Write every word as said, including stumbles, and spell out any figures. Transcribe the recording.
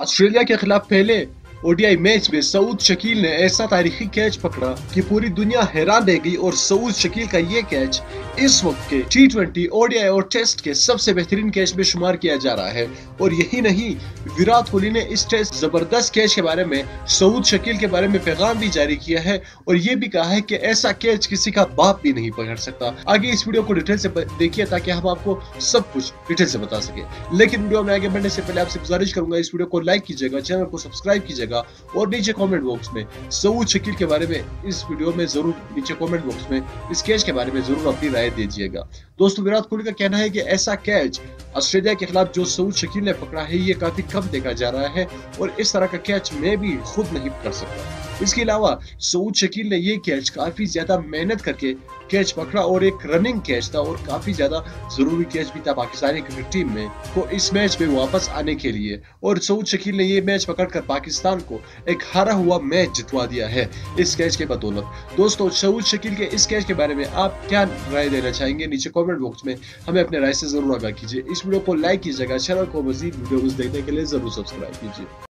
Australia के खिलाफ पहले ओडीआई मैच में सऊद शकील ने ऐसा तारीखी कैच पकड़ा कि पूरी दुनिया हैरान रह गई और सऊद शकील का ये कैच इस वक्त के टी ट्वेंटी, ओडीआई और टेस्ट के सबसे बेहतरीन कैच में शुमार किया जा रहा है। और यही नहीं, विराट कोहली ने इस टेस्ट जबरदस्त कैच के बारे में सऊद शकील के बारे में पैगाम भी जारी किया है और ये भी कहा है कि ऐसा कैच किसी का बाप भी नहीं पकड़ सकता। आगे इस वीडियो को डिटेल से देखिए ताकि हम आपको सब कुछ डिटेल से बता सके, लेकिन वीडियो में आगे बढ़ने से पहले आपसे गुजारिश करूंगा इस वीडियो को लाइक कीजिएगा, चैनल को सब्सक्राइब कीजिएगा और नीचे कमेंट बॉक्स में सऊद शकील के बारे में इस वीडियो में जरूर नीचे कमेंट बॉक्स में इस कैच के बारे में जरूर अपनी राय दीजिएगा। दोस्तों, विराट कोहली का कहना है कि ऐसा कैच ऑस्ट्रेलिया के खिलाफ जो सऊद शकील ने पकड़ा है ये काफी कम देखा जा रहा है और इस तरह का कैच मैं भी खुद नहीं पकड़ सकता। इसके अलावा सऊद शकील ने ये कैच काफी ज्यादा मेहनत करके कैच पकड़ा और एक रनिंग कैच था और काफी ज्यादा जरूरी कैच भी था पाकिस्तानी क्रिकेट टीम में को इस मैच में वापस आने के लिए। और सऊद शकील ने ये मैच पकड़कर पाकिस्तान को एक हारा हुआ मैच जितवा दिया है इस कैच के बदौलत। दोस्तों, सऊद शकील के इस कैच के बारे में आप क्या राय देना चाहेंगे? नीचे कॉमेंट बॉक्स में हमें अपने राय से जरूर आगाह कीजिए। इस वीडियो को लाइक कीजिएगा, चैनल को मजीद वीडियो देखने के लिए जरूर सब्सक्राइब कीजिए।